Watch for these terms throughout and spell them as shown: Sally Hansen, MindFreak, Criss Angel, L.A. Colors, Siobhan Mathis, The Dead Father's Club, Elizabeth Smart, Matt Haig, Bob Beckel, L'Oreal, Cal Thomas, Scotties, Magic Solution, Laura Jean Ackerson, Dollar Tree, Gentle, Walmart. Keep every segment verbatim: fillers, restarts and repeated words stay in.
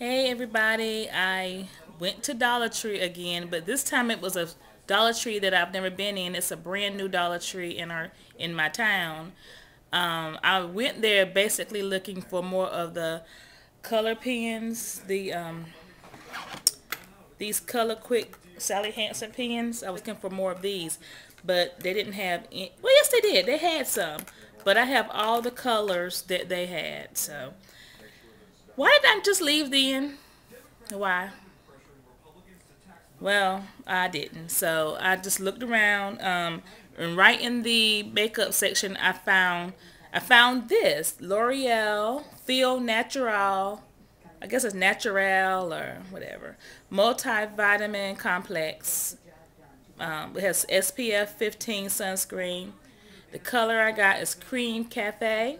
Hey everybody, I went to Dollar Tree again, but this time it was a Dollar Tree that I've never been in. It's a brand new Dollar Tree in our in my town. Um, I went there basically looking for more of the color pens, the um, these Color Quick Sally Hansen pens. I was looking for more of these, but they didn't have any. Well, yes they did. They had some, but I have all the colors that they had. So why did I just leave then? Why? Well, I didn't. So I just looked around, um, and right in the makeup section, I found I found this L'Oreal Feel Natural. I guess it's Natural or whatever. Multivitamin complex. Um, it has S P F fifteen sunscreen. The color I got is Cream Cafe,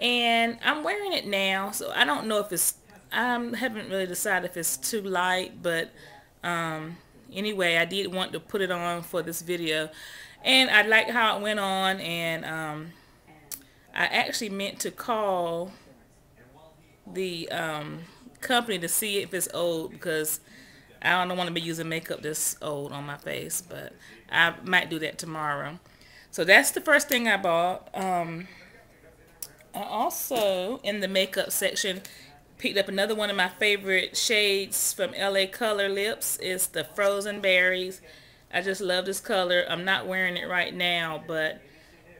and I'm wearing it now. So I don't know if it's. I haven't really decided if it's too light, but. Um, anyway, I did want to put it on for this video, and I liked how it went on, and um, I actually meant to call the um, company to see if it's old, because I don't want to be using makeup this old on my face, but I might do that tomorrow. So that's the first thing I bought. Um, I also, in the makeup section, picked up another one of my favorite shades from L A Color Lips. It's the Frozen Berries. I just love this color. I'm not wearing it right now, but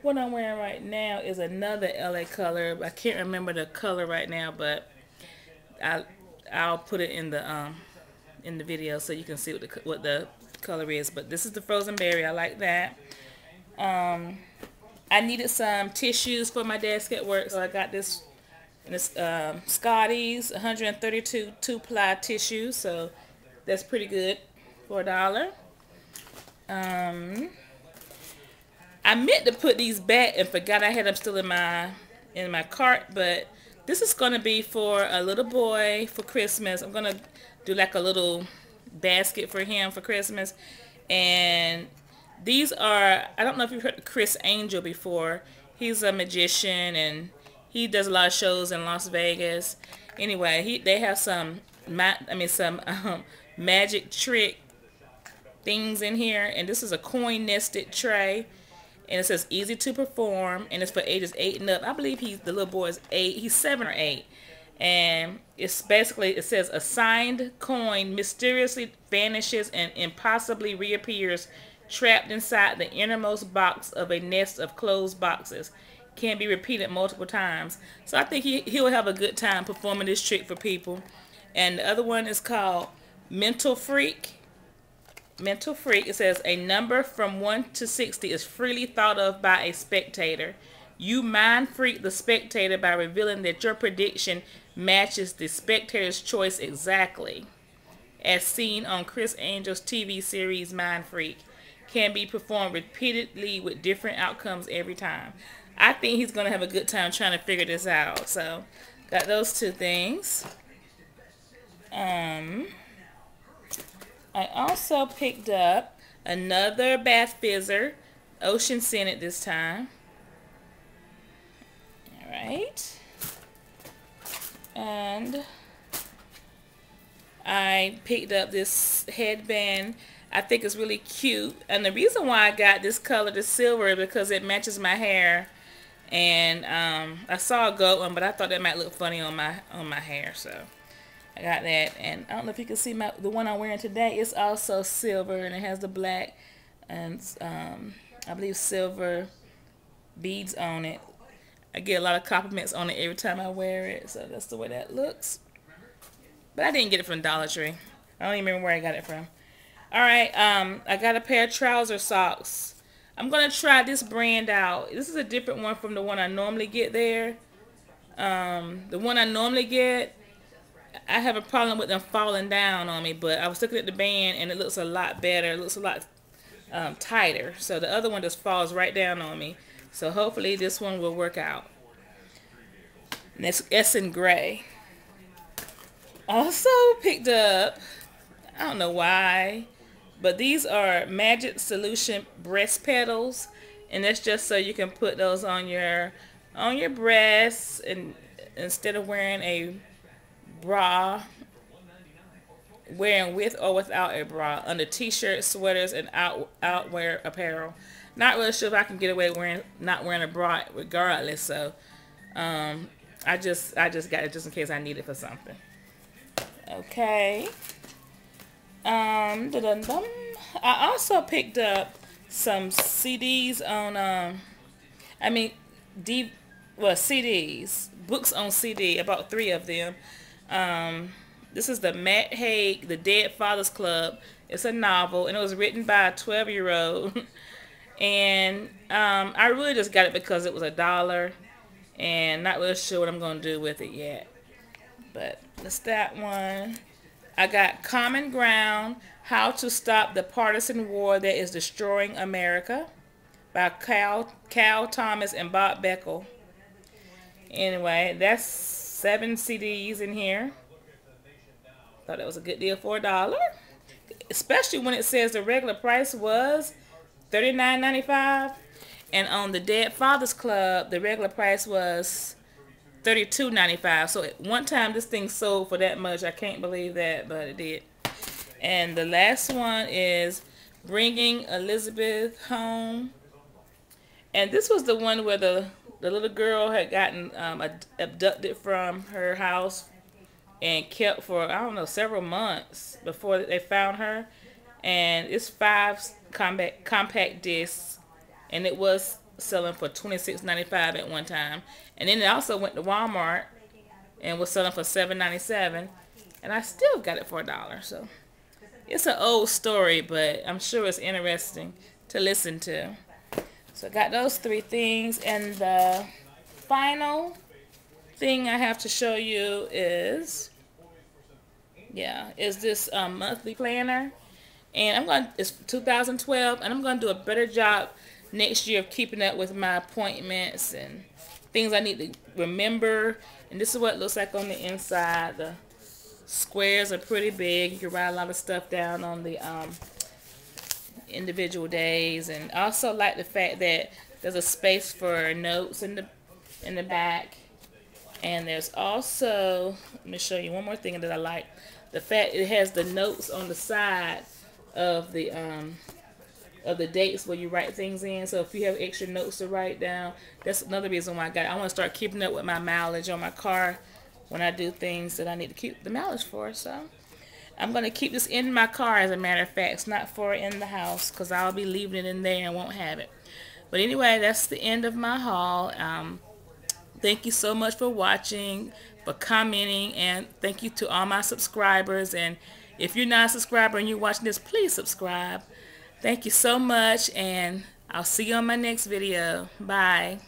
what I'm wearing right now is another L A color. I can't remember the color right now, but I, I'll put it in the um, in the video so you can see what the, what the color is. But this is the Frozen Berry. I like that. Um, I needed some tissues for my desk at work, so I got this. And it's um, Scotties, one hundred thirty-two two-ply tissue, so that's pretty good for a dollar. Um, I meant to put these back and forgot I had them still in my in my cart, but this is going to be for a little boy for Christmas. I'm going to do like a little basket for him for Christmas. And these are, I don't know if you've heard of Criss Angel before. He's a magician, and he does a lot of shows in Las Vegas. Anyway, he they have some ma I mean some um, magic trick things in here, and this is a coin nested tray, and it says easy to perform, and it's for ages eight and up. I believe he's the little boy is eight. He's seven or eight, and it's basically it says a signed coin mysteriously vanishes and impossibly reappears, trapped inside the innermost box of a nest of closed boxes. Can be repeated multiple times. So I think he, he'll have a good time performing this trick for people. And the other one is called Mental Freak. Mental Freak. It says a number from one to sixty is freely thought of by a spectator. You mind freak the spectator by revealing that your prediction matches the spectator's choice exactly, as seen on Criss Angel's T V series MindFreak. Can be performed repeatedly with different outcomes every time. I think he's going to have a good time trying to figure this out. So, got those two things. Um, I also picked up another bath fizzer, ocean scented this time. All right. And I picked up this headband. I think it's really cute. And the reason why I got this color, the silver, is because it matches my hair. And um, I saw a gold one, but I thought that might look funny on my on my hair, so I got that. And I don't know if you can see my the one I'm wearing today. It's also silver, and it has the black and um, I believe silver beads on it. I get a lot of compliments on it every time I wear it, so that's the way that looks. But I didn't get it from Dollar Tree. I don't even remember where I got it from. All right, um, I got a pair of trouser socks. I'm going to try this brand out. This is a different one from the one I normally get there. Um, the one I normally get, I have a problem with them falling down on me, but I was looking at the band, and it looks a lot better. It looks a lot um, tighter. So the other one just falls right down on me. So hopefully this one will work out. And it's, it's in gray. Also picked up, I don't know why, but these are Magic Solution breast petals, and that's just so you can put those on your on your breasts, and instead of wearing a bra, wearing with or without a bra, under t-shirts, sweaters, and out outwear apparel. Not really sure if I can get away wearing not wearing a bra regardless, so um, I just I just got it just in case I need it for something. Okay. Um, da-dum-dum. I also picked up some C Ds on um, I mean, D, well C Ds, books on C D, about three of them. Um, this is the Matt Haig, The Dead Fathers Club. It's a novel, and it was written by a twelve-year-old. And um, I really just got it because it was a dollar, and not really sure what I'm going to do with it yet. But that's that one. I got Common Ground, How to Stop the Partisan War That is Destroying America by Cal, Cal Thomas and Bob Beckel. Anyway, that's seven C Ds in here. Thought that was a good deal for a dollar, especially when it says the regular price was thirty-nine ninety-five, and on the Dead Fathers Club, the regular price was thirty-two ninety-five. So at one time, this thing sold for that much. I can't believe that, but it did. And the last one is Bringing Elizabeth Home. And this was the one where the, the little girl had gotten um, abducted from her house and kept for, I don't know, several months before they found her. And it's five compact, compact discs, and it was selling for twenty-six ninety-five at one time. And then it also went to Walmart and was selling for seven ninety-seven, and I still got it for a dollar. So it's an old story, but I'm sure it's interesting to listen to. So I got those three things, and the final thing I have to show you is, yeah, is this um, monthly planner. And I'm going to, it's two thousand twelve, and I'm going to do a better job next year of keeping up with my appointments and things I need to remember. And this is what it looks like on the inside. The squares are pretty big. You can write a lot of stuff down on the um, individual days. And I also like the fact that there's a space for notes in the, in the back. And there's also, let me show you one more thing that I like. The fact it has the notes on the side of the um of the dates where you write things in. So if you have extra notes to write down, that's another reason why I got it. I want to start keeping up with my mileage on my car when I do things that I need to keep the mileage for. So I'm going to keep this in my car, as a matter of fact. It's not for in the house, because I'll be leaving it in there and won't have it. But anyway, that's the end of my haul. Um, thank you so much for watching, for commenting, and thank you to all my subscribers. And if you're not a subscriber and you're watching this, please subscribe. Thank you so much, and I'll see you on my next video. Bye.